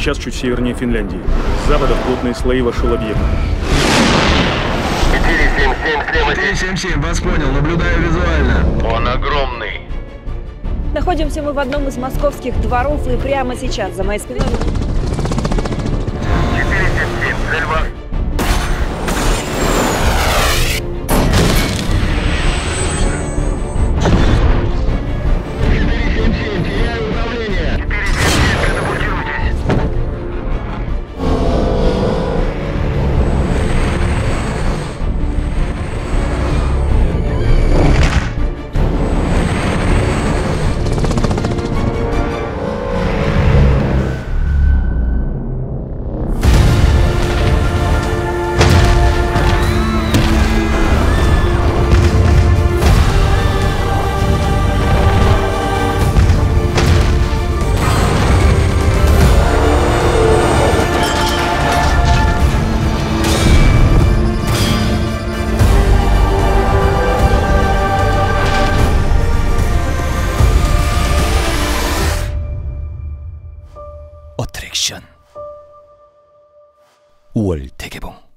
сейчас чуть севернее Финляндии. С запада в плотные слои вошел объект. 477, вас понял, наблюдаю визуально. Он огромный. Находимся мы в одном из московских дворов, и прямо сейчас за моей спиной... 477, цель вас. 어트랙션 5월 대개봉.